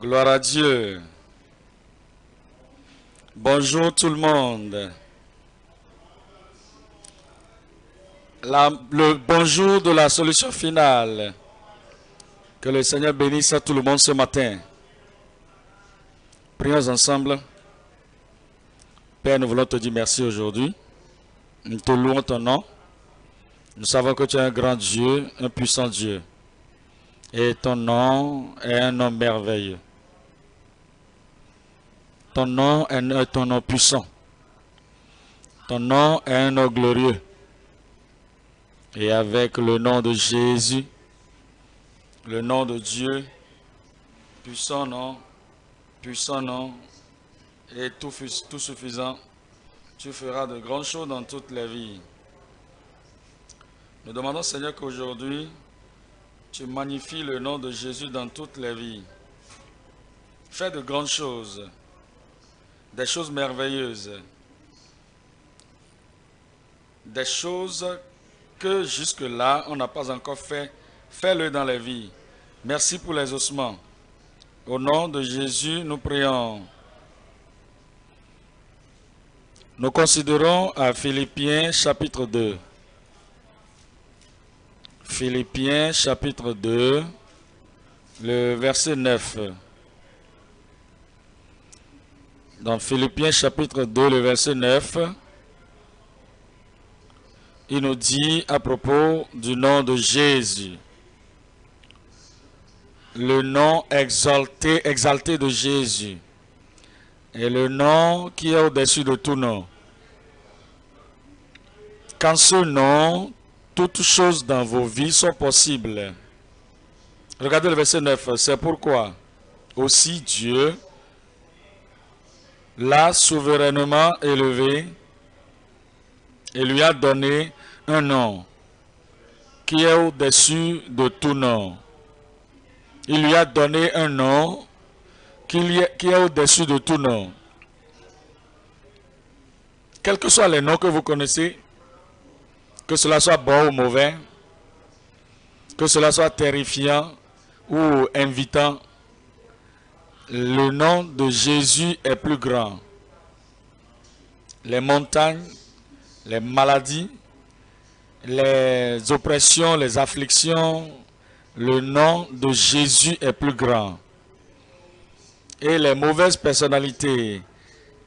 Gloire à Dieu. Bonjour tout le monde. Le bonjour de la solution finale. Que le Seigneur bénisse à tout le monde ce matin. Prions ensemble. Père, nous voulons te dire merci aujourd'hui. Nous te louons ton nom. Nous savons que tu es un grand Dieu, un puissant Dieu. Et ton nom est un nom merveilleux. Ton nom est ton nom puissant. Ton nom est un nom glorieux. Et avec le nom de Jésus, le nom de Dieu, puissant nom, et tout suffisant, tu feras de grandes choses dans toute la vie. Nous demandons, Seigneur, qu'aujourd'hui, tu magnifies le nom de Jésus dans toute la vie. Fais de grandes choses, des choses merveilleuses, des choses que jusque-là, on n'a pas encore fait. Fais-le dans la vie. Merci pour les ossements. Au nom de Jésus, nous prions. Nous considérons à Philippiens chapitre 2. Philippiens chapitre 2, le verset 9. Dans Philippiens chapitre 2, le verset 9, il nous dit à propos du nom de Jésus, le nom exalté de Jésus, et le nom qui est au-dessus de tout nom. Qu'en ce nom, toutes choses dans vos vies sont possibles. Regardez le verset 9. C'est pourquoi aussi Dieu l'a souverainement élevé et lui a donné un nom qui est au-dessus de tout nom. Il lui a donné un nom qui est au-dessus de tout nom. Quels que soient les noms que vous connaissez, que cela soit bon ou mauvais, que cela soit terrifiant ou invitant, le nom de Jésus est plus grand. Les montagnes, les maladies, les oppressions, les afflictions, le nom de Jésus est plus grand. Et les mauvaises personnalités,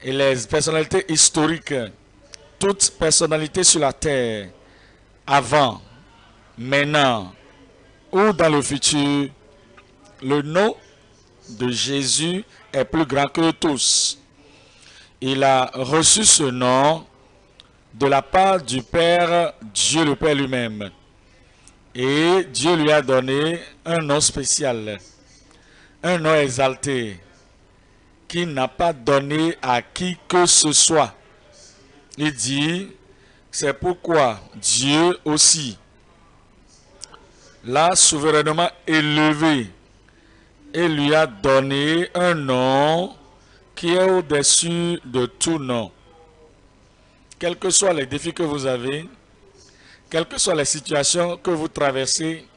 et les personnalités historiques, toute personnalité sur la terre, avant, maintenant ou dans le futur, le nom de Jésus est plus grand que tous. Il a reçu ce nom de la part du Père, Dieu le Père lui-même. Et Dieu lui a donné un nom spécial, un nom exalté, qu'il n'a pas donné à qui que ce soit. Il dit... C'est pourquoi Dieu aussi l'a souverainement élevé et lui a donné un nom qui est au-dessus de tout nom. Quels que soient les défis que vous avez, quelles que soient les situations que vous traversez,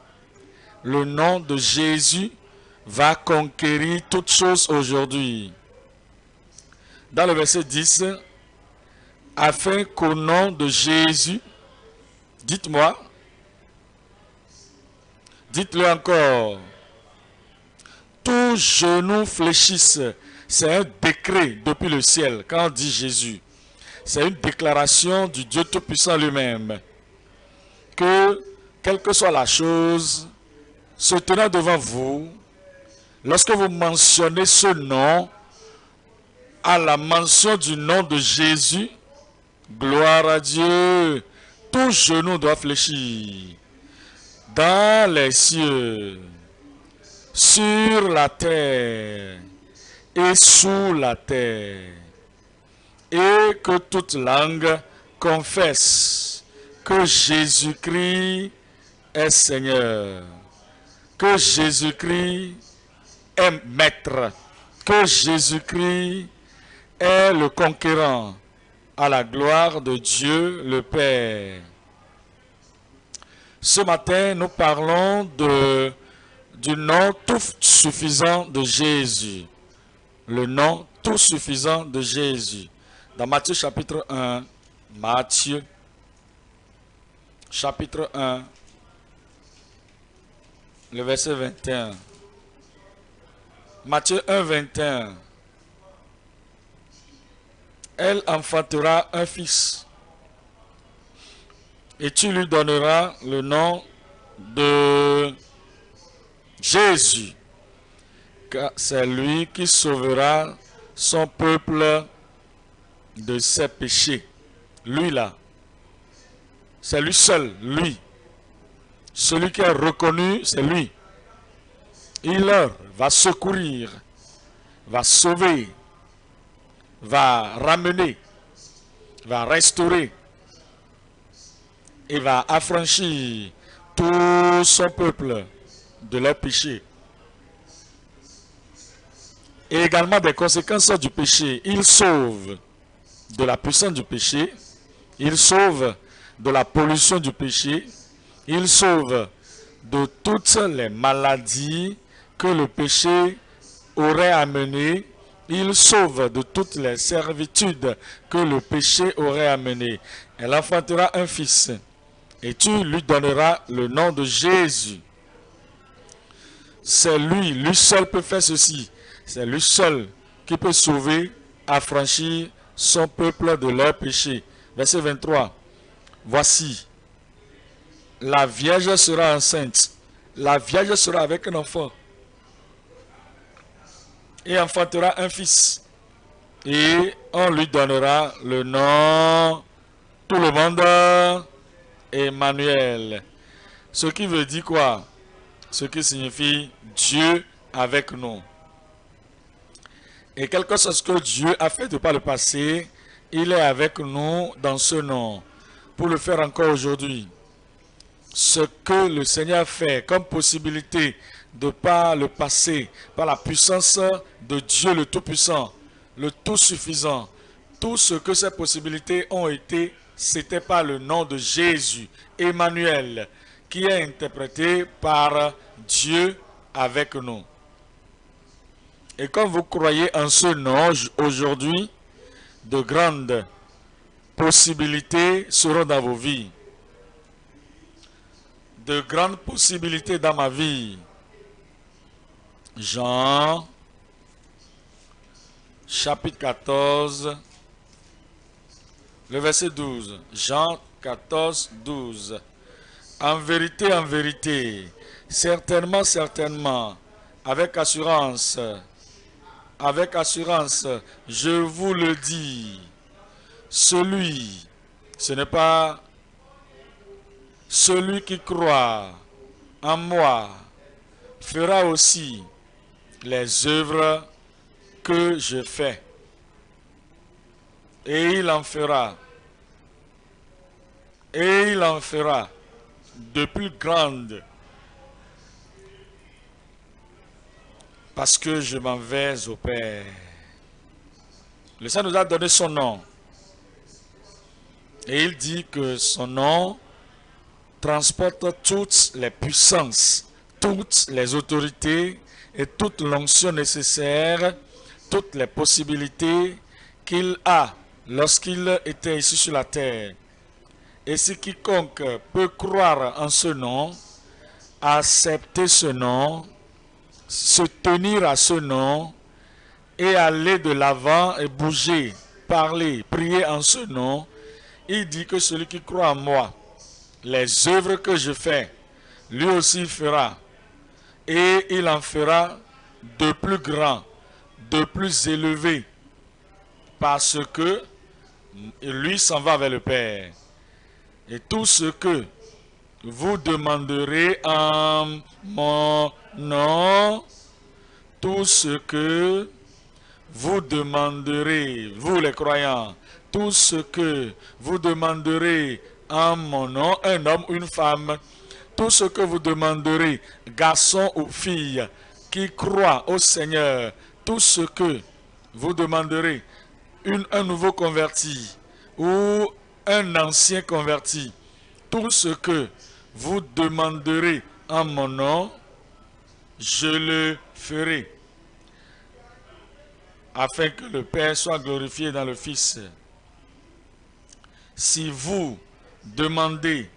le nom de Jésus va conquérir toutes choses aujourd'hui. Dans le verset 10, afin qu'au nom de Jésus, dites-moi, dites-le encore, tous genoux fléchissent. C'est un décret depuis le ciel, quand on dit Jésus. C'est une déclaration du Dieu Tout-Puissant lui-même. Que, quelle que soit la chose, se tenant devant vous, lorsque vous mentionnez ce nom, à la mention du nom de Jésus, gloire à Dieu, tout genou doit fléchir dans les cieux, sur la terre et sous la terre, et que toute langue confesse que Jésus-Christ est Seigneur, que Jésus-Christ est Maître, que Jésus-Christ est le conquérant. À la gloire de Dieu le Père. Ce matin, nous parlons de du nom tout suffisant de Jésus. Le nom tout suffisant de Jésus. Dans Matthieu chapitre 1, Matthieu chapitre 1, le verset 21. Matthieu 1, 21. Elle enfantera un fils, et tu lui donneras le nom de Jésus, car c'est lui qui sauvera son peuple de ses péchés. Lui là, c'est lui seul, lui. Celui qui est reconnu, c'est lui. Il va secourir, va sauver, va ramener, va restaurer et va affranchir tout son peuple de leur péché. Et également des conséquences du péché. Il sauve de la puissance du péché. Il sauve de la pollution du péché. Il sauve de toutes les maladies que le péché aurait amenées. Il sauve de toutes les servitudes que le péché aurait amenées. Elle enfantera un fils, et tu lui donneras le nom de Jésus. C'est lui, lui seul peut faire ceci. C'est lui seul qui peut sauver, affranchir son peuple de leurs péchés. Verset 23. Voici, la Vierge sera enceinte. La Vierge sera avec un enfant et enfantera un fils. Et on lui donnera le nom, tout le monde, Emmanuel. Ce qui veut dire quoi? Ce qui signifie Dieu avec nous. Et quelque chose que Dieu a fait de par le passé, il est avec nous dans ce nom, pour le faire encore aujourd'hui. Ce que le Seigneur fait comme possibilité de par le passé, par la puissance de Dieu le Tout-Puissant, le Tout-Suffisant, tout ce que ces possibilités ont été, c'était par le nom de Jésus, Emmanuel, qui est interprété par Dieu avec nous. Et quand vous croyez en ce nom aujourd'hui, de grandes possibilités seront dans vos vies. De grandes possibilités dans ma vie. Jean, chapitre 14, le verset 12. Jean 14, 12. En vérité, certainement, certainement, avec assurance, je vous le dis, celui, ce n'est pas celui qui croit en moi, fera aussi les œuvres que je fais, et il en fera, de plus grande, parce que je m'en vais au Père. Le Seigneur nous a donné son nom, et il dit que son nom transporte toutes les puissances, toutes les autorités et toute l'onction nécessaire, toutes les possibilités qu'il a lorsqu'il était ici sur la terre. Et si quiconque peut croire en ce nom, accepter ce nom, se tenir à ce nom et aller de l'avant et bouger, parler, prier en ce nom, il dit que celui qui croit en moi, les œuvres que je fais, lui aussi fera. Et il en fera de plus grand, de plus élevé, parce que lui s'en va vers le Père. Et tout ce que vous demanderez en mon nom, tout ce que vous demanderez, vous les croyants, tout ce que vous demanderez en mon nom, un homme ou une femme, tout ce que vous demanderez, garçon ou fille, qui croit au Seigneur, tout ce que vous demanderez, un nouveau converti ou un ancien converti, tout ce que vous demanderez en mon nom, je le ferai, afin que le Père soit glorifié dans le Fils. Si vous demandez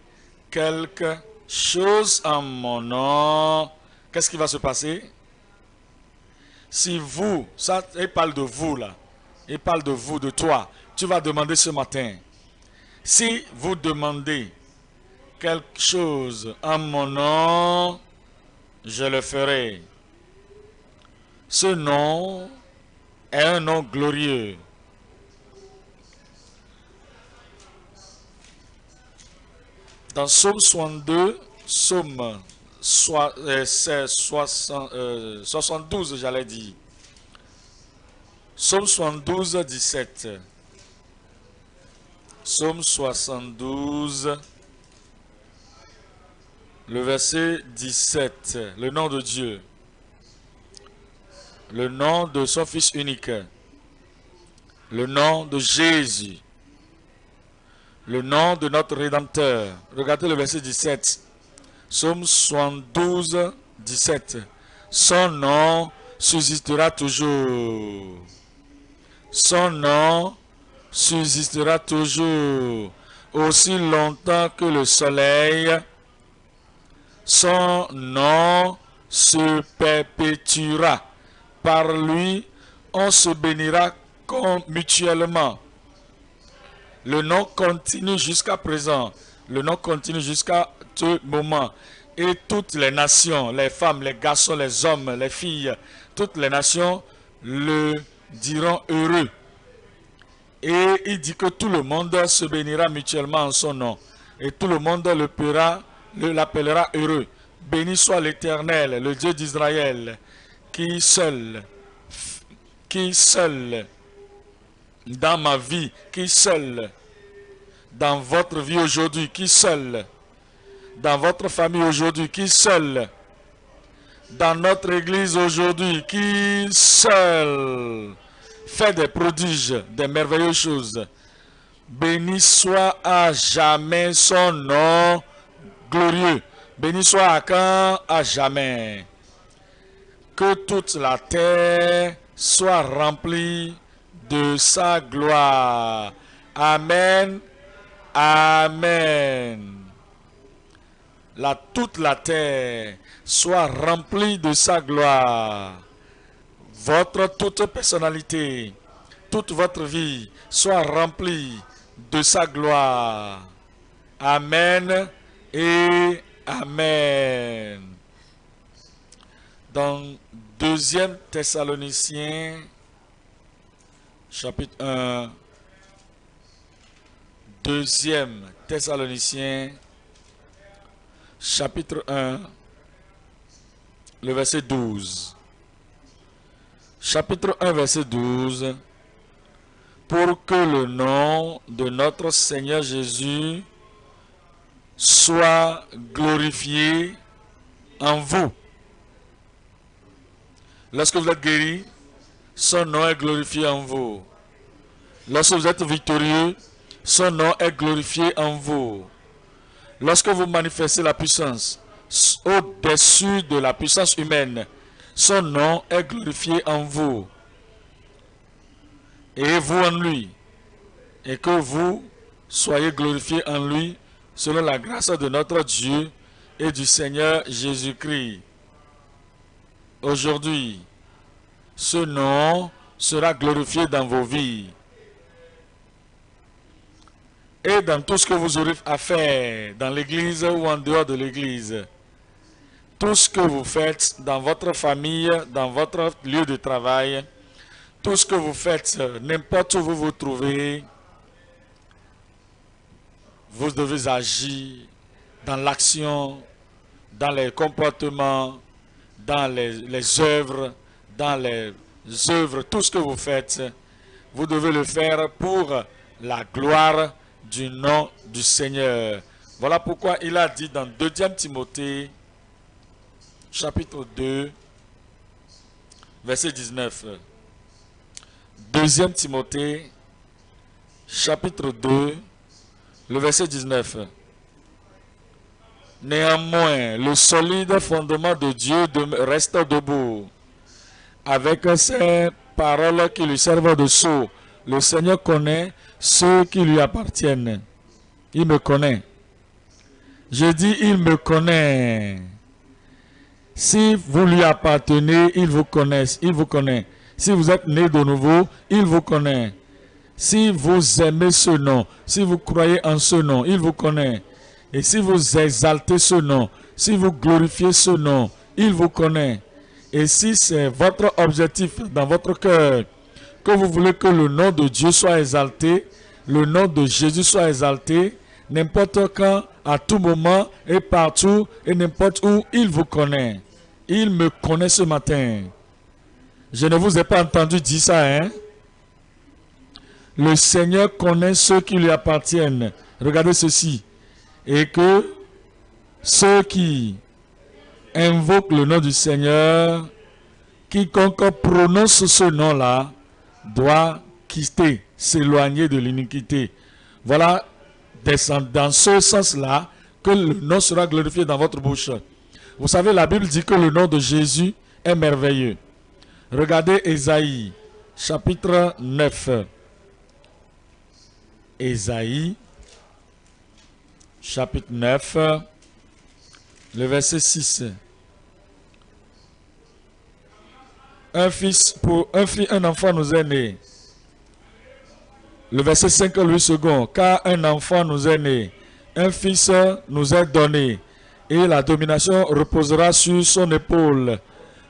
quelque chose en mon nom, qu'est-ce qui va se passer? Si vous, ça, il parle de vous là, il parle de vous, de toi, tu vas demander ce matin. Si vous demandez quelque chose en mon nom, je le ferai. Ce nom est un nom glorieux. Dans Psaume 62, Psaume 72, j'allais dire. Psaume 72, 17. Psaume 72, le verset 17. Le nom de Dieu. Le nom de son Fils unique. Le nom de Jésus. Le nom de notre Rédempteur. Regardez le verset 17. Psaume 72, 17. Son nom subsistera toujours. Son nom subsistera toujours. Aussi longtemps que le soleil, son nom se perpétuera. Par lui, on se bénira mutuellement. Le nom continue jusqu'à présent. Le nom continue jusqu'à ce moment. Et toutes les nations, les femmes, les garçons, les hommes, les filles, toutes les nations le diront heureux. Et il dit que tout le monde se bénira mutuellement en son nom. Et tout le monde l'appellera heureux. Béni soit l'Éternel, le Dieu d'Israël, qui seul, dans ma vie, qui seul, dans votre vie aujourd'hui, qui seul, dans votre famille aujourd'hui, qui seul, dans notre église aujourd'hui, qui seul fait des prodiges, des merveilleuses choses. Béni soit à jamais son nom glorieux. Béni soit à jamais. Que toute la terre soit remplie de sa gloire. Amen. Amen. Toute la terre soit remplie de sa gloire. Toute personnalité, toute votre vie soit remplie de sa gloire. Amen et amen. Dans 2e Thessaloniciens, chapitre 1, 2e Thessaloniciens, chapitre 1, le verset 12. Chapitre 1, verset 12. Pour que le nom de notre Seigneur Jésus soit glorifié en vous. Lorsque vous êtes guéri, son nom est glorifié en vous. Lorsque vous êtes victorieux, son nom est glorifié en vous. Lorsque vous manifestez la puissance, au-dessus de la puissance humaine, son nom est glorifié en vous. Et vous en lui. Et que vous soyez glorifiés en lui, selon la grâce de notre Dieu et du Seigneur Jésus-Christ. Aujourd'hui, ce nom sera glorifié dans vos vies. Et dans tout ce que vous aurez à faire, dans l'église ou en dehors de l'église. Tout ce que vous faites dans votre famille, dans votre lieu de travail, tout ce que vous faites, n'importe où vous vous trouvez, vous devez agir dans l'action, dans les comportements, dans les œuvres, tout ce que vous faites, vous devez le faire pour la gloire du nom du Seigneur. Voilà pourquoi il a dit dans 2e Timothée, chapitre 2, verset 19. 2e Timothée, chapitre 2, le verset 19. Néanmoins, le solide fondement de Dieu reste debout. Avec ses paroles qui lui servent de sceau, le Seigneur connaît ceux qui lui appartiennent. Il me connaît. Je dis, il me connaît. Si vous lui appartenez, il vous connaît. Il vous connaît. Si vous êtes né de nouveau, il vous connaît. Si vous aimez ce nom, si vous croyez en ce nom, il vous connaît. Et si vous exaltez ce nom, si vous glorifiez ce nom, il vous connaît. Et si c'est votre objectif dans votre cœur, que vous voulez que le nom de Dieu soit exalté, le nom de Jésus soit exalté, n'importe quand, à tout moment et partout et n'importe où, il vous connaît. Il me connaît ce matin. Je ne vous ai pas entendu dire ça, hein? Le Seigneur connaît ceux qui lui appartiennent. Regardez ceci. Et que ceux qui invoquent le nom du Seigneur, quiconque prononce ce nom-là, doit quitter, s'éloigner de l'iniquité. Voilà, dans ce sens-là, que le nom sera glorifié dans votre bouche. Vous savez, la Bible dit que le nom de Jésus est merveilleux. Regardez Ésaïe, chapitre 9. Ésaïe, chapitre 9, le verset 6. Un enfant nous est né. Le verset 5, lui second. Car un enfant nous est né, un fils nous est donné, et la domination reposera sur son épaule.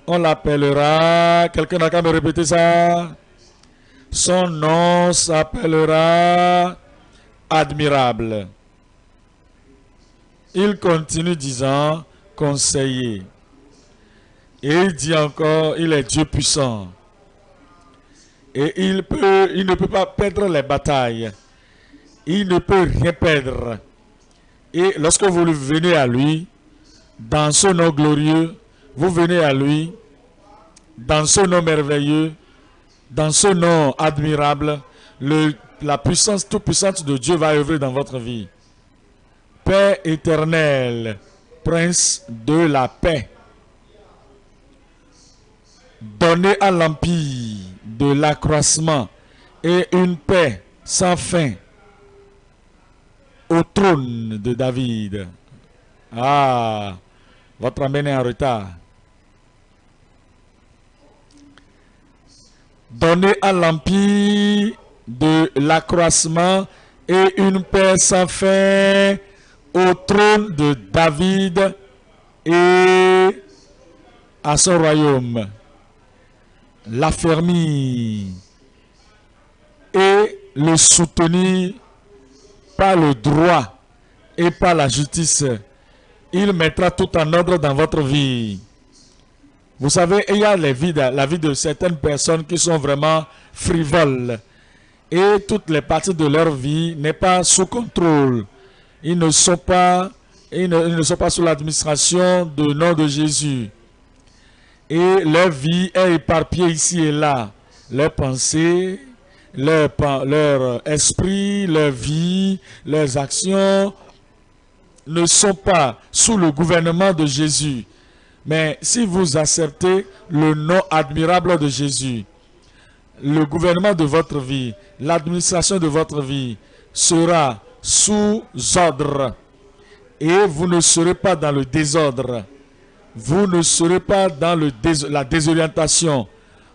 On l'appellera, quelqu'un n'a qu'à me répéter ça? Son nom s'appellera Admirable. Il continue disant, Conseiller. Et il dit encore, il est Dieu puissant. Et il ne peut pas perdre les batailles. Il ne peut rien perdre. Et lorsque vous venez à lui, dans ce nom glorieux, vous venez à lui, dans ce nom merveilleux, dans ce nom admirable, la puissance toute-puissante de Dieu va œuvrer dans votre vie. Paix éternelle, prince de la paix. Donnez à l'empire de l'accroissement et une paix sans fin au trône de David. Ah, votre amène est en retard. Donnez à l'empire de l'accroissement et une paix sans fin au trône de David et à son royaume. L'affermir et le soutenir par le droit et par la justice. Il mettra tout en ordre dans votre vie. Vous savez, il y a la vie de certaines personnes qui sont vraiment frivoles. Et toutes les parties de leur vie n'est pas sous contrôle. Ils ne sont pas sous l'administration du nom de Jésus. Et leur vie est éparpillée ici et là. Leurs pensées, leur esprit, leur vie, leurs actions ne sont pas sous le gouvernement de Jésus. Mais si vous acceptez le nom admirable de Jésus, le gouvernement de votre vie, l'administration de votre vie sera sous ordre et vous ne serez pas dans le désordre. Vous ne serez pas dans la désorientation.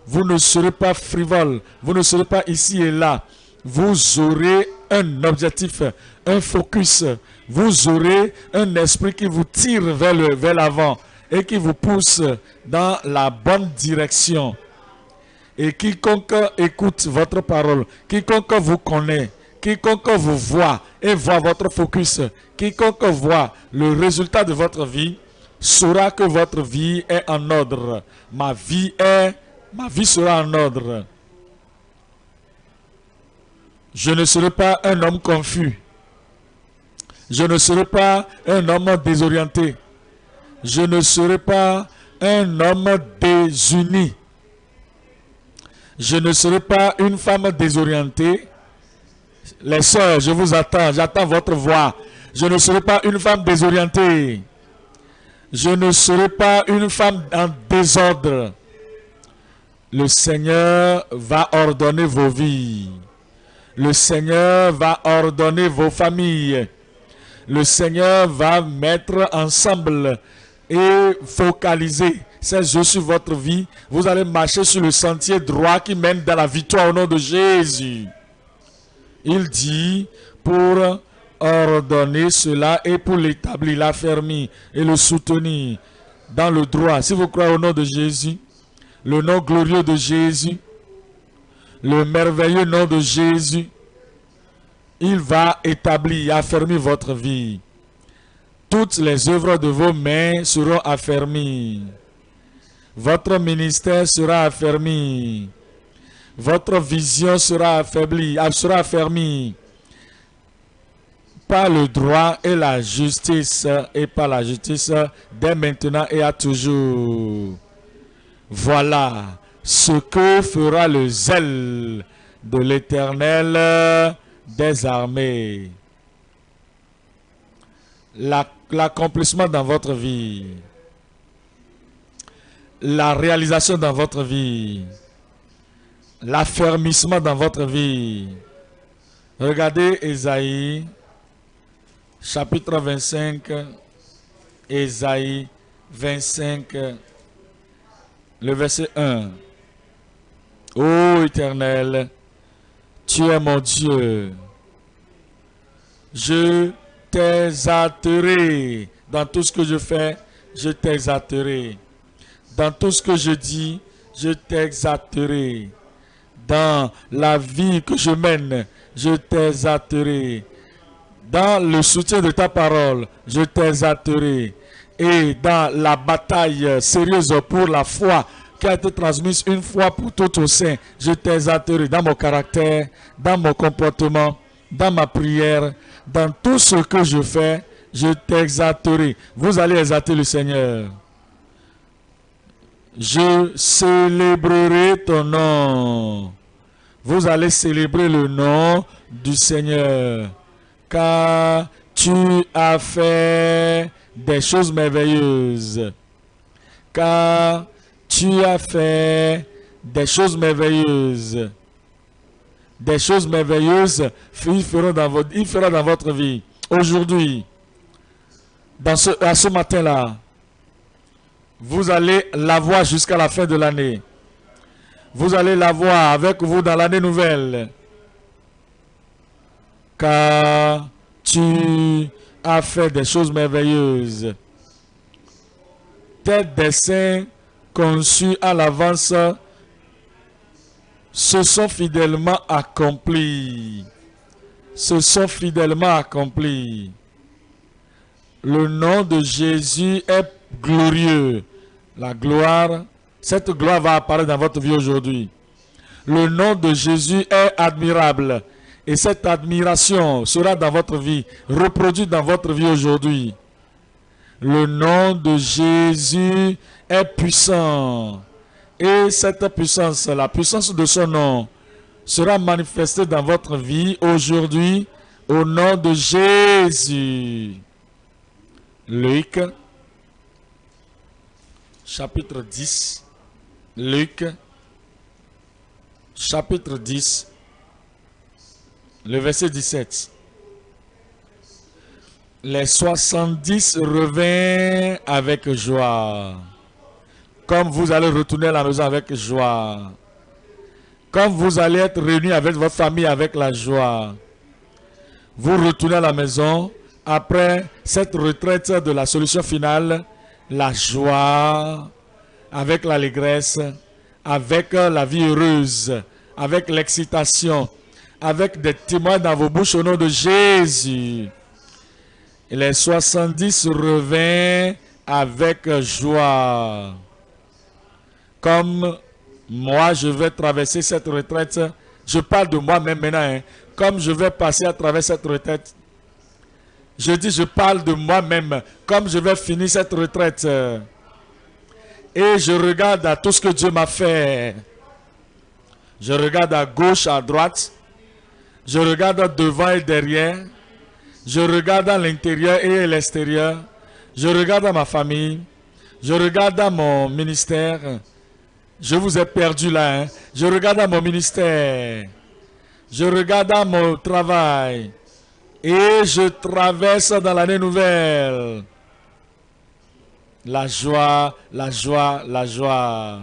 Vous ne serez pas frivole. Vous ne serez pas ici et là. Vous aurez un objectif, un focus. Vous aurez un esprit qui vous tire vers l'avant et qui vous pousse dans la bonne direction. Et quiconque écoute votre parole, quiconque vous connaît, quiconque vous voit et voit votre focus, quiconque voit le résultat de votre vie, saura que votre vie est en ordre. Ma vie sera en ordre. Je ne serai pas un homme confus. Je ne serai pas un homme désorienté. Je ne serai pas un homme désuni. Je ne serai pas une femme désorientée. Les sœurs, je vous attends. J'attends votre voix. Je ne serai pas une femme désorientée. Je ne serai pas une femme en désordre. Le Seigneur va ordonner vos vies. Le Seigneur va ordonner vos familles. Le Seigneur va mettre ensemble et focaliser. C'est je sur votre vie. Vous allez marcher sur le sentier droit qui mène dans la victoire au nom de Jésus. Il dit pour ordonner cela et pour l'établir, l'affermir et le soutenir dans le droit. Si vous croyez au nom de Jésus, le nom glorieux de Jésus, le merveilleux nom de Jésus, il va établir et affermir votre vie. Toutes les œuvres de vos mains seront affermies. Votre ministère sera affermi. Votre vision sera affermie par le droit et la justice, et par la justice dès maintenant et à toujours. Voilà ce que fera le zèle de l'Éternel des armées. L'accomplissement dans votre vie, la réalisation dans votre vie, l'affermissement dans votre vie. Regardez Ésaïe, chapitre 25, Ésaïe 25, le verset 1. Ô Éternel, tu es mon Dieu, je t'exalterai dans tout ce que je fais, je t'exalterai. Dans tout ce que je dis, je t'exalterai. Dans la vie que je mène, je t'exalterai. Dans le soutien de ta parole, je t'exalterai. Et dans la bataille sérieuse pour la foi qui a été transmise une fois pour toutes au sein, je t'exalterai dans mon caractère, dans mon comportement, dans ma prière, dans tout ce que je fais, je t'exalterai. Vous allez exalter le Seigneur. Je célébrerai ton nom. Vous allez célébrer le nom du Seigneur. Car tu as fait des choses merveilleuses. Car tu as fait des choses merveilleuses. Des choses merveilleuses, il fera dans votre vie. Aujourd'hui, à ce matin-là, vous allez l'avoir jusqu'à la fin de l'année. Vous allez l'avoir avec vous dans l'année nouvelle. Car tu as fait des choses merveilleuses. Tes desseins conçus à l'avance se sont fidèlement accomplis. Se sont fidèlement accomplis. Le nom de Jésus est glorieux. La gloire, cette gloire va apparaître dans votre vie aujourd'hui. Le nom de Jésus est admirable et cette admiration sera dans votre vie, reproduite dans votre vie aujourd'hui. Le nom de Jésus est puissant et cette puissance, la puissance de son nom, sera manifestée dans votre vie aujourd'hui au nom de Jésus. Luc, chapitre 10, Luc, chapitre 10, le verset 17. Les 70 revinrent avec joie. Comme vous allez retourner à la maison avec joie. Comme vous allez être réunis avec votre famille avec la joie. Vous retournez à la maison après cette retraite de la solution finale. La joie, avec l'allégresse, avec la vie heureuse, avec l'excitation, avec des témoins dans vos bouches au nom de Jésus. Et les 70 revinrent avec joie. Comme moi, je vais traverser cette retraite, je parle de moi-même maintenant, hein. Comme je vais passer à travers cette retraite, je dis, je parle de moi-même, comme je vais finir cette retraite. Et je regarde à tout ce que Dieu m'a fait. Je regarde à gauche, à droite. Je regarde devant et derrière. je regarde à l'intérieur et à l'extérieur, je regarde à ma famille, je regarde à mon ministère. Je vous ai perdu là, hein? Je regarde à mon ministère, je regarde à mon travail et je traverse dans l'année nouvelle. La joie, la joie, la joie.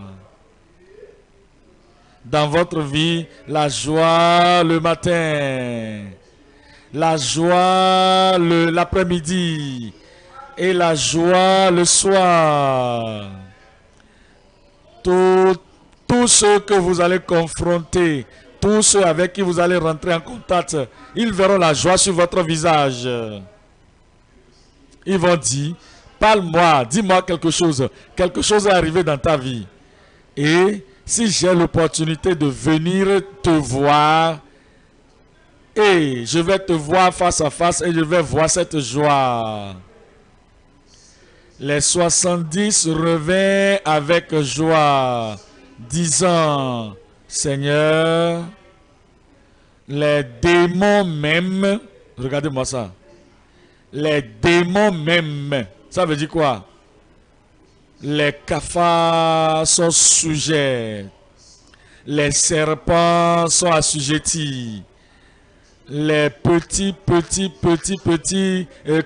Dans votre vie, la joie le matin, la joie l'après-midi et la joie le soir. Tous ceux que vous allez confronter, tous ceux avec qui vous allez rentrer en contact, ils verront la joie sur votre visage. Ils vont dire, parle-moi, dis-moi quelque chose est arrivé dans ta vie. Et si j'ai l'opportunité de venir te voir, et je vais te voir face à face et je vais voir cette joie. Les 70 revinrent avec joie, disant, Seigneur, les démons même, regardez-moi ça, les démons même, ça veut dire quoi? Les cafards sont sujets, les serpents sont assujettis, les petits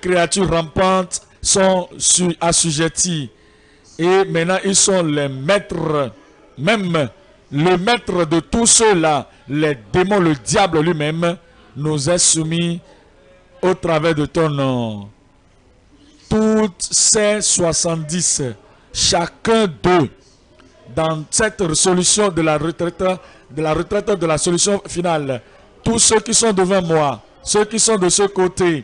créatures rampantes sont assujettis. Et maintenant, ils sont les maîtres, même le maître de tous ceux-là, les démons, le diable lui-même, nous est soumis au travers de ton nom. Toutes ces 70, chacun d'eux, dans cette solution de la retraite de la solution finale, tous ceux qui sont devant moi, ceux qui sont de ce côté,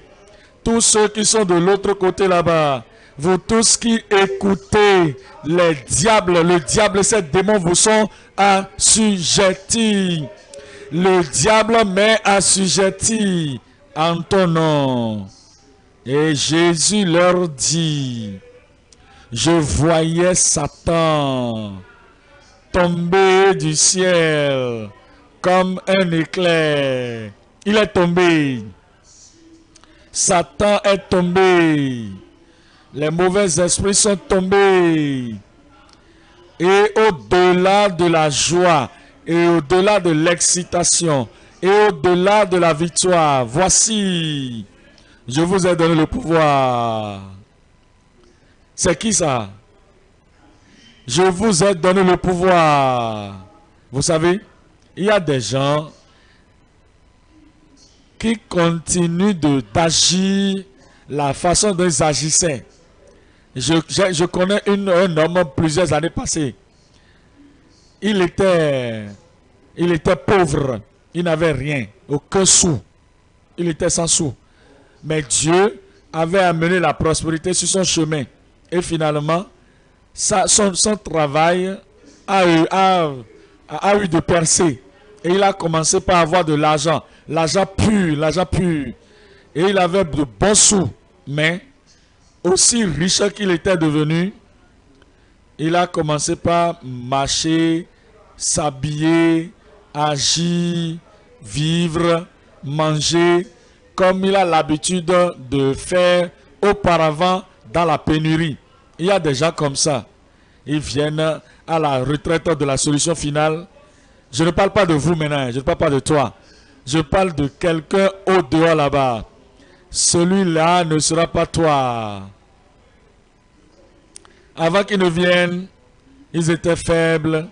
tous ceux qui sont de l'autre côté là-bas, vous tous qui écoutez les diables, le diable et ces démons vous sont assujettis. Le diable m'est assujetti en ton nom. Et Jésus leur dit, je voyais Satan tomber du ciel comme un éclair. Il est tombé. Satan est tombé, les mauvais esprits sont tombés, et au-delà de la joie, et au-delà de l'excitation, et au-delà de la victoire, voici, je vous ai donné le pouvoir. C'est qui ça? Je vous ai donné le pouvoir. Vous savez, il y a des gens qui continuent d'agir la façon dont ils agissaient. Je connais un homme plusieurs années passées. Il était pauvre. Il n'avait rien, aucun sou. Il était sans sou. Mais Dieu avait amené la prospérité sur son chemin. Et finalement, son travail a eu de percée. Et il a commencé par avoir de l'argent. L'argent pur, l'argent pur. Et il avait de bons sous. Mais, aussi riche qu'il était devenu, il a commencé par marcher, s'habiller, agir, vivre, manger, comme il a l'habitude de faire auparavant dans la pénurie. Il y a des gens comme ça. Ils viennent à la retraite de la solution finale. Je ne parle pas de vous maintenant, je ne parle pas de toi. Je parle de quelqu'un au dehors là-bas. Celui-là ne sera pas toi. Avant qu'ils ne viennent, ils étaient faibles,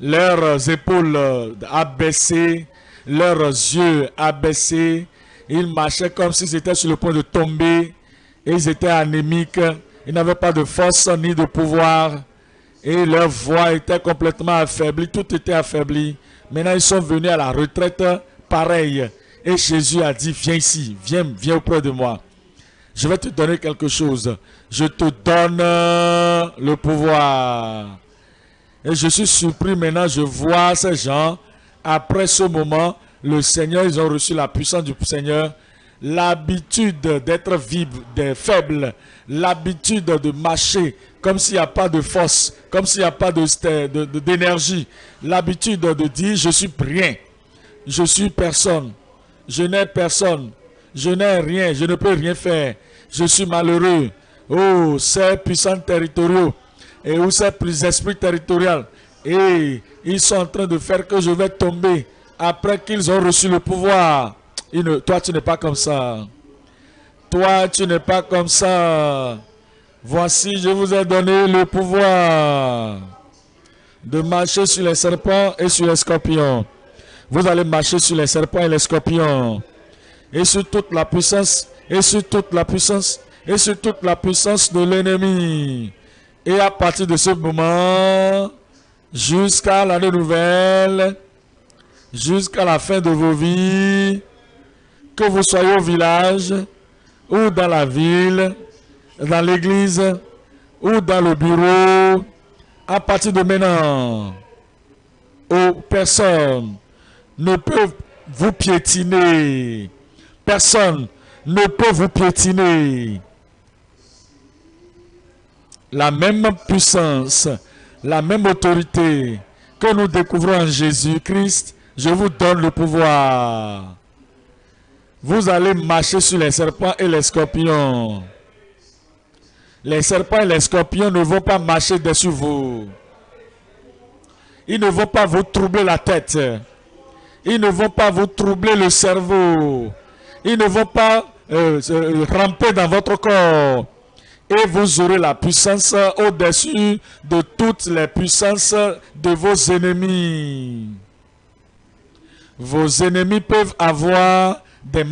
leurs épaules abaissées, leurs yeux abaissés. Ils marchaient comme s'ils étaient sur le point de tomber. Et ils étaient anémiques, ils n'avaient pas de force ni de pouvoir. Et leur voix était complètement affaiblie, tout était affaibli. Maintenant, ils sont venus à la retraite, pareil. Et Jésus a dit, viens ici, viens auprès de moi. Je vais te donner quelque chose. Je te donne le pouvoir. Et je suis surpris maintenant, je vois ces gens. Après ce moment, le Seigneur, ils ont reçu la puissance du Seigneur. L'habitude d'être faible, l'habitude de marcher comme s'il n'y a pas de force, comme s'il n'y a pas d'énergie, l'habitude de dire je suis rien, je suis personne, je n'ai personne, je n'ai rien, je ne peux rien faire, je suis malheureux. Oh, ces puissants territoriaux et où ces esprits territoriaux, et ils sont en train de faire que je vais tomber après qu'ils ont reçu le pouvoir. Toi, tu n'es pas comme ça. Toi, tu n'es pas comme ça. Voici, je vous ai donné le pouvoir de marcher sur les serpents et sur les scorpions. Vous allez marcher sur les serpents et les scorpions. Et sur toute la puissance, et sur toute la puissance, et sur toute la puissance de l'ennemi. Et à partir de ce moment, jusqu'à l'année nouvelle, jusqu'à la fin de vos vies, que vous soyez au village, ou dans la ville, dans l'église, ou dans le bureau, à partir de maintenant, personne ne peut vous piétiner. Personne ne peut vous piétiner. La même puissance, la même autorité que nous découvrons en Jésus-Christ, je vous donne le pouvoir. Vous allez marcher sur les serpents et les scorpions. Les serpents et les scorpions ne vont pas marcher dessus vous. Ils ne vont pas vous troubler la tête. Ils ne vont pas vous troubler le cerveau. Ils ne vont pas ramper dans votre corps. Et vous aurez la puissance au-dessus de toutes les puissances de vos ennemis. Vos ennemis peuvent avoir des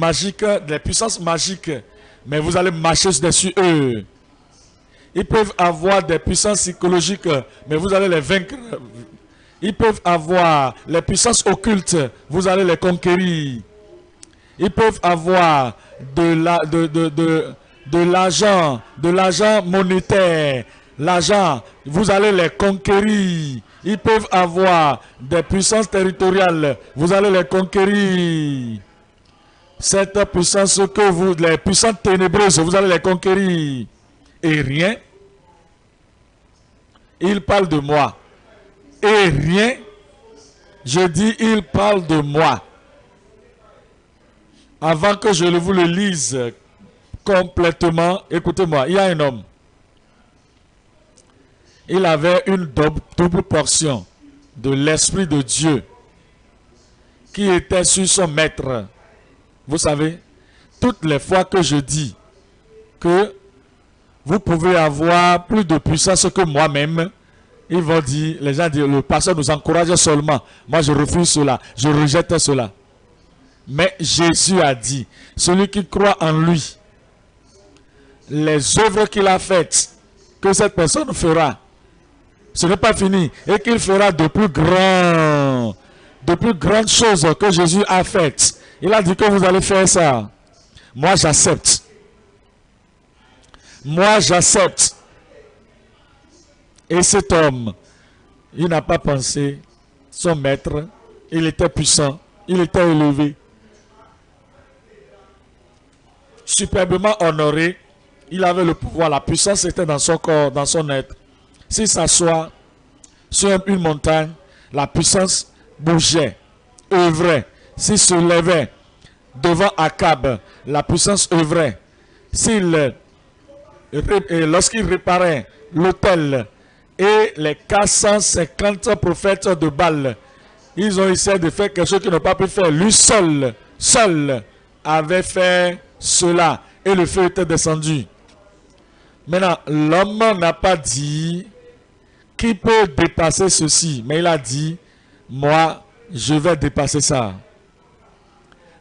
puissances magiques, mais vous allez marcher dessus eux. Ils peuvent avoir des puissances psychologiques, mais vous allez les vaincre. Ils peuvent avoir les puissances occultes, vous allez les conquérir. Ils peuvent avoir de l'argent monétaire, l'argent, vous allez les conquérir. Ils peuvent avoir des puissances territoriales, vous allez les conquérir. Cette puissance que vous, les puissances ténébreuses, vous allez les conquérir. Et rien, il parle de moi. Et rien, je dis, il parle de moi. Avant que je vous le lise complètement, écoutez-moi, il y a un homme. Il avait une double portion de l'Esprit de Dieu qui était sur son maître. Vous savez, toutes les fois que je dis que vous pouvez avoir plus de puissance que moi-même, ils vont dire, les gens disent, le pasteur nous encourage seulement. Moi, je refuse cela, je rejette cela. Mais Jésus a dit, celui qui croit en lui, les œuvres qu'il a faites, que cette personne fera, ce n'est pas fini, et qu'il fera de plus grandes choses que Jésus a faites. Il a dit que vous allez faire ça. Moi, j'accepte. Moi, j'accepte. Et cet homme, il n'a pas pensé son maître. Il était puissant. Il était élevé. Superbement honoré. Il avait le pouvoir. La puissance était dans son corps, dans son être. S'il s'assoit sur une montagne, la puissance bougeait, œuvrait. S'il se levait devant Akab, la puissance œuvrait. Lorsqu'il réparait l'autel et les 450 prophètes de Baal, ils ont essayé de faire quelque chose qu'ils n'ont pas pu faire. Lui seul avait fait cela et le feu était descendu. Maintenant, l'homme n'a pas dit qui peut dépasser ceci, mais il a dit, moi, je vais dépasser ça.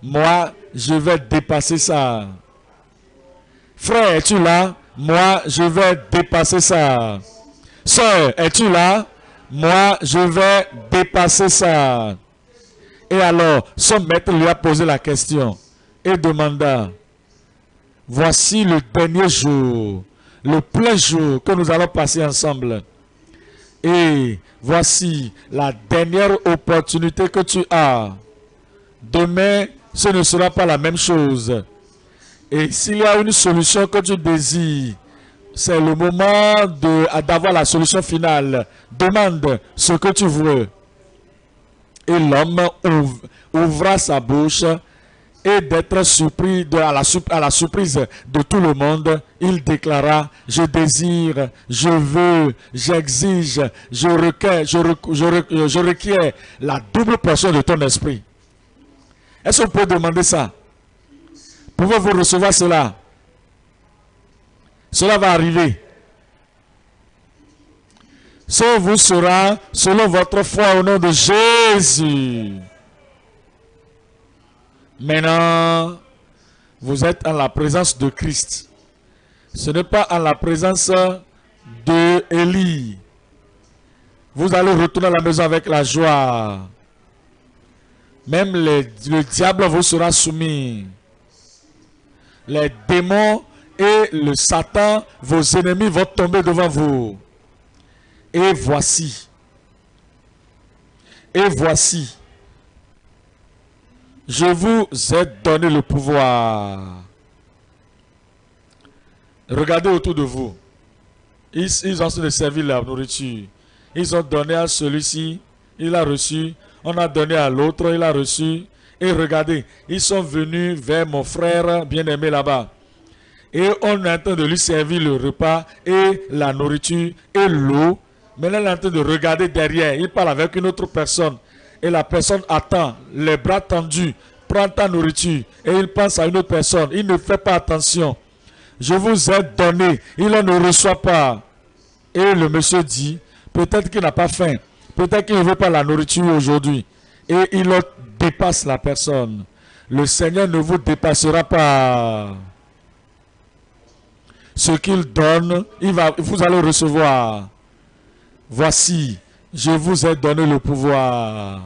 Moi, je vais dépasser ça. Frère, es-tu là? Moi, je vais dépasser ça. Sœur, es-tu là? Moi, je vais dépasser ça. Et alors, son maître lui a posé la question et demanda, voici le dernier jour, le plein jour que nous allons passer ensemble. Et voici la dernière opportunité que tu as. Demain, ce ne sera pas la même chose. Et s'il y a une solution que tu désires, c'est le moment d'avoir la solution finale. Demande ce que tu veux. Et l'homme ouvra sa bouche et d'être surpris à la surprise de tout le monde, il déclara: je désire, je veux, j'exige, je requiers la double portion de ton esprit. Est-ce qu'on peut demander ça? Pouvez-vous recevoir cela? Cela va arriver. Ce vous sera selon votre foi au nom de Jésus. Maintenant, vous êtes en la présence de Christ. Ce n'est pas en la présence de Élie. Vous allez retourner à la maison avec la joie. Même le diable vous sera soumis. Les démons et le Satan, vos ennemis, vont tomber devant vous. Et voici, je vous ai donné le pouvoir. Regardez autour de vous. Ils ont servi la nourriture. Ils ont donné à celui-ci, il a reçu. On a donné à l'autre, il a reçu. Et regardez, ils sont venus vers mon frère bien-aimé là-bas. Et on est en train de lui servir le repas et la nourriture et l'eau. Maintenant, il est en train de regarder derrière. Il parle avec une autre personne. Et la personne attend, les bras tendus, prend ta nourriture. Et il pense à une autre personne. Il ne fait pas attention. Je vous ai donné. Il ne reçoit pas. Et le monsieur dit, peut-être qu'il n'a pas faim. Peut-être qu'il ne veut pas la nourriture aujourd'hui. Et il dépasse la personne. Le Seigneur ne vous dépassera pas. Ce qu'il donne, vous allez recevoir. Voici, je vous ai donné le pouvoir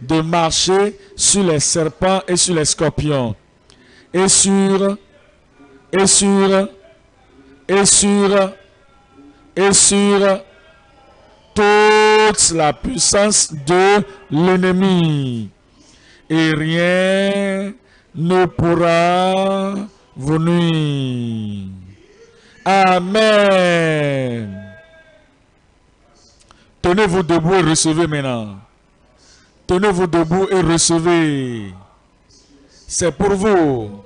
de marcher sur les serpents et sur les scorpions et sur toute la puissance de l'ennemi. Et rien ne pourra vous nuire. Amen. Tenez-vous debout et recevez maintenant. Tenez-vous debout et recevez. C'est pour vous.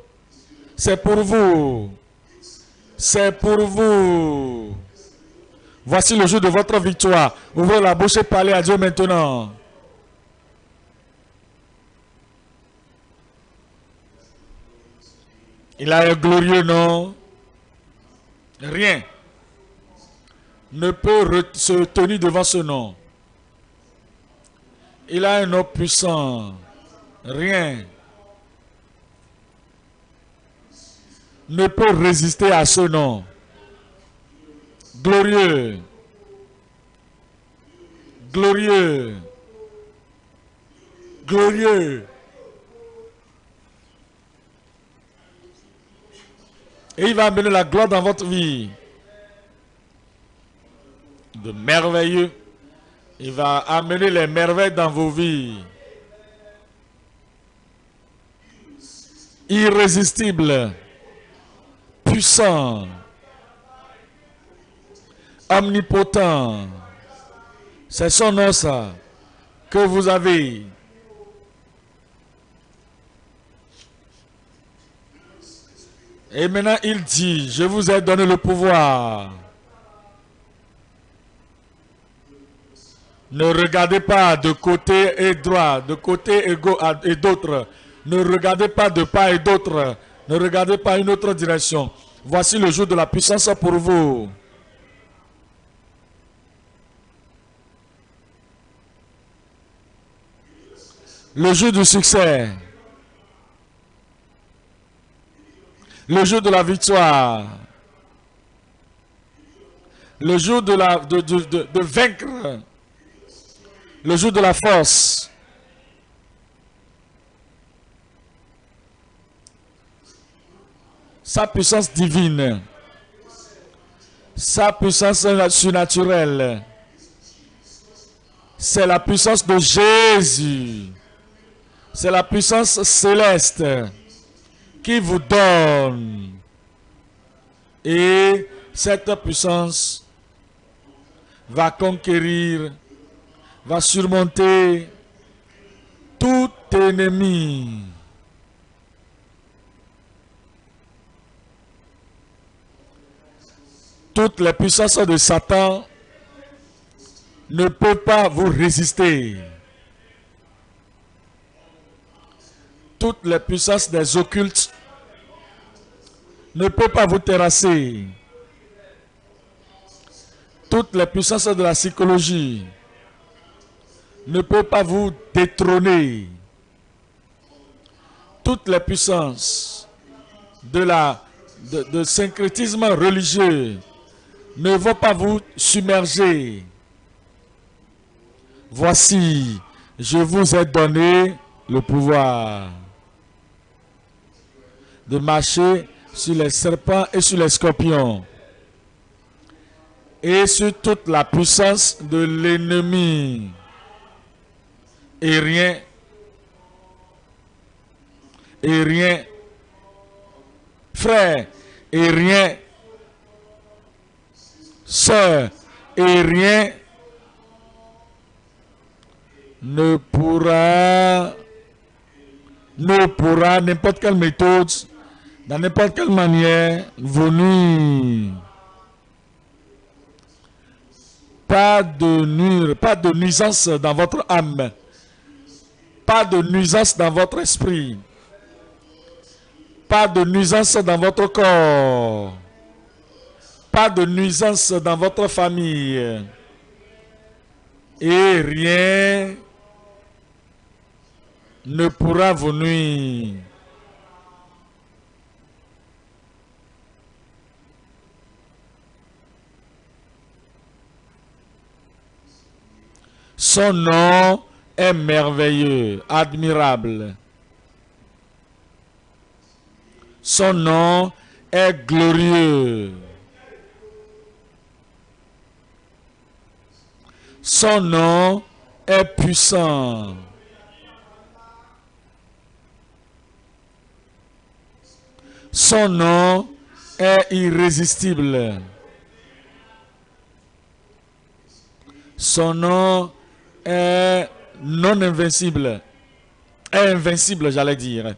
C'est pour vous. C'est pour vous. Voici le jour de votre victoire. Ouvrez la bouche et parlez à Dieu maintenant. Il a un glorieux nom. Rien ne peut se tenir devant ce nom. Il a un nom puissant. Rien ne peut résister à ce nom. Glorieux. Glorieux. Glorieux. Et il va amener la gloire dans votre vie. De merveilleux. Il va amener les merveilles dans vos vies. Irrésistible. Puissant. Omnipotent. C'est son nom, ça, que vous avez. Et maintenant, il dit, je vous ai donné le pouvoir. Ne regardez pas de côté et droit, de côté et d'autre. Ne regardez pas de part et d'autre. Ne regardez pas une autre direction. Voici le jour de la puissance pour vous. Le jour du succès. Le jour de la victoire. Le jour de vaincre. Le jour de la force. Sa puissance divine. Sa puissance surnaturelle. C'est la puissance de Jésus. C'est la puissance céleste qui vous donne. Et cette puissance va conquérir, va surmonter tout ennemi. Toutes les puissances de Satan ne peuvent pas vous résister. Toutes les puissances des occultes ne peuvent pas vous terrasser. Toutes les puissances de la psychologie ne peuvent pas vous détrôner. Toutes les puissances de syncrétisme religieux ne vont pas vous submerger. Voici, je vous ai donné le pouvoir de marcher sur les serpents et sur les scorpions et sur toute la puissance de l'ennemi. Et rien, frère, et rien, sœur, et rien ne pourra, n'importe quelle méthode, dans n'importe quelle manière, vous nuire. Pas de nuisance dans votre âme, pas de nuisance dans votre esprit, pas de nuisance dans votre corps, pas de nuisance dans votre famille, et rien ne pourra vous nuire. Son nom est merveilleux, admirable. Son nom est glorieux. Son nom est puissant. Son nom est irrésistible. Son nom est non invincible. Est invincible, j'allais dire.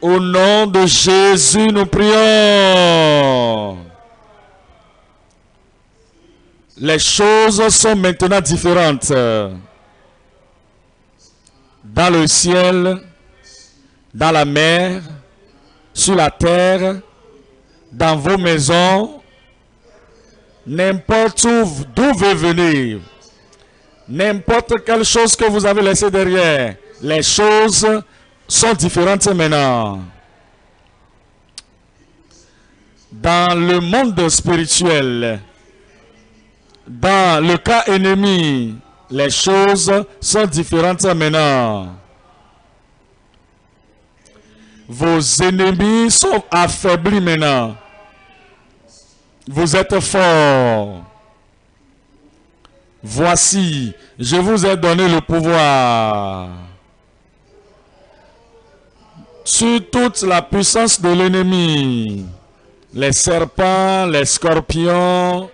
Au nom de Jésus, nous prions. Les choses sont maintenant différentes. Dans le ciel, dans la mer, sur la terre, dans vos maisons, n'importe d'où vous venez, n'importe quelle chose que vous avez laissée derrière, les choses sont différentes maintenant. Dans le monde spirituel, dans le cas ennemi, les choses sont différentes maintenant. Vos ennemis sont affaiblis maintenant. Vous êtes forts. Voici, je vous ai donné le pouvoir sur toute la puissance de l'ennemi, les serpents, les scorpions.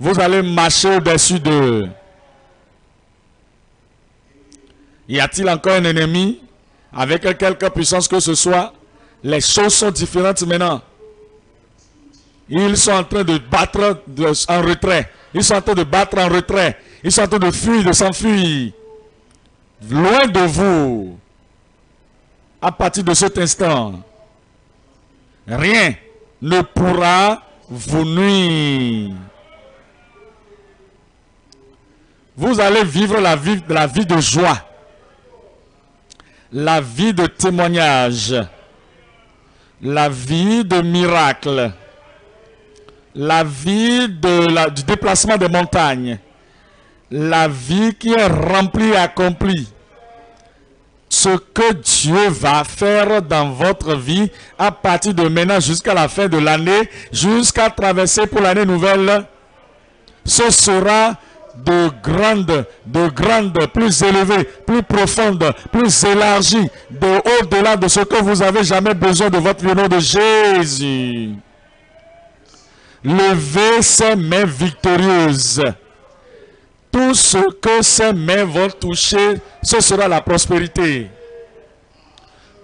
Vous allez marcher au-dessus d'eux. Y a-t-il encore un ennemi avec quelque puissance que ce soit? Les choses sont différentes maintenant. Ils sont en train de battre en retrait. Ils sont en train de battre en retrait. Ils sont en train de fuir, de s'enfuir. Loin de vous. À partir de cet instant, rien ne pourra vous nuire. Vous allez vivre la vie de joie, la vie de témoignage, la vie de miracle, la vie du déplacement des montagnes, la vie qui est remplie et accomplie. Ce que Dieu va faire dans votre vie à partir de maintenant jusqu'à la fin de l'année, jusqu'à traverser pour l'année nouvelle, ce sera de grandes, plus élevées, plus profondes, plus élargies, de au-delà de ce que vous avez jamais besoin de votre nom de Jésus. Levez ces mains victorieuses. Tout ce que ces mains vont toucher, ce sera la prospérité.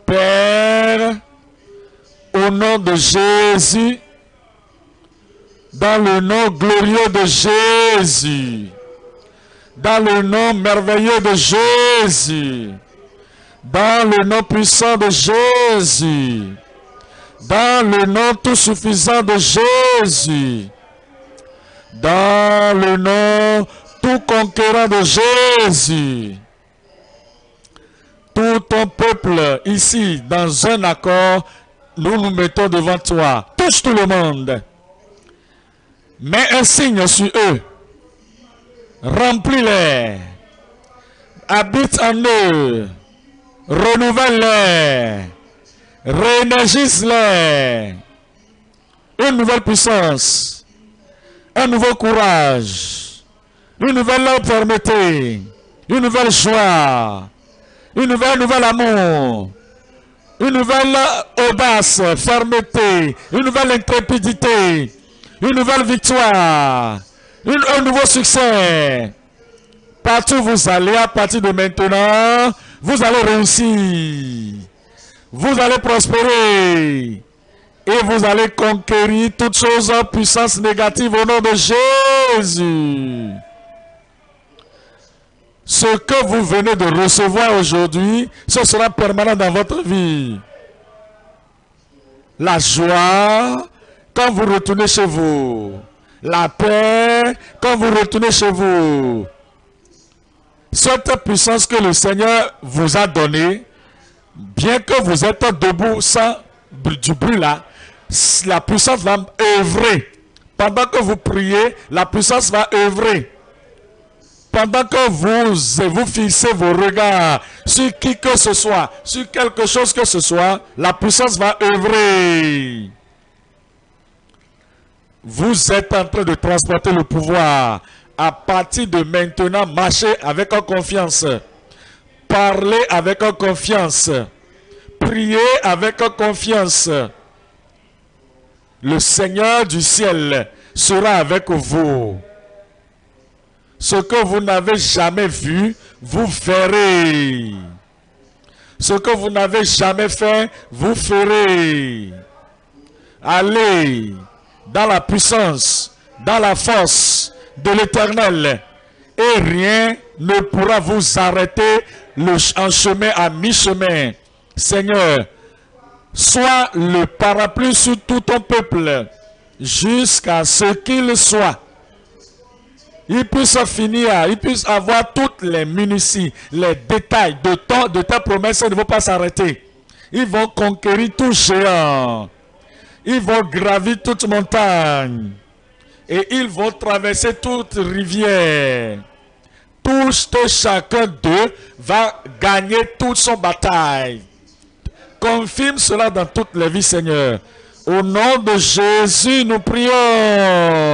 Père, au nom de Jésus, dans le nom glorieux de Jésus, dans le nom merveilleux de Jésus, dans le nom puissant de Jésus, dans le nom tout suffisant de Jésus, dans le nom tout conquérant de Jésus, tout ton peuple ici dans un accord, nous nous mettons devant toi. Touche tout le monde, mets un signe sur eux, remplis-les, habite en eux, renouvelle-les, réénergise-les, une nouvelle puissance, un nouveau courage, une nouvelle fermeté, une nouvelle joie, un nouvel amour, une nouvelle audace, fermeté, une nouvelle intrépidité, une nouvelle victoire, un nouveau succès. Partout où vous allez, à partir de maintenant, vous allez réussir, vous allez prospérer et vous allez conquérir toutes choses en puissance négative au nom de Jésus. Ce que vous venez de recevoir aujourd'hui, ce sera permanent dans votre vie. La joie, quand vous retournez chez vous. La paix, quand vous retournez chez vous. Cette puissance que le Seigneur vous a donnée, bien que vous êtes debout sans du bruit là, la puissance va œuvrer. Pendant que vous priez, la puissance va œuvrer. Pendant que vous fixez vos regards sur qui que ce soit, sur quelque chose que ce soit, la puissance va œuvrer. Vous êtes en train de transporter le pouvoir. À partir de maintenant, marchez avec confiance. Parlez avec confiance. Priez avec confiance. Le Seigneur du ciel sera avec vous. Ce que vous n'avez jamais vu, vous verrez. Ce que vous n'avez jamais fait, vous ferez. Allez dans la puissance, dans la force de l'Éternel, et rien ne pourra vous arrêter en chemin, à mi-chemin. Seigneur, sois le parapluie sur tout ton peuple, jusqu'à ce qu'il soit. Il puisse finir, il puisse avoir toutes les munitions, les détails de ta promesse, ils ne vont pas s'arrêter. Ils vont conquérir tout géant. Ils vont gravir toute montagne. Et ils vont traverser toute rivière. Tout chacun d'eux va gagner toute son bataille. Confirme cela dans toutes les vies, Seigneur. Au nom de Jésus, nous prions.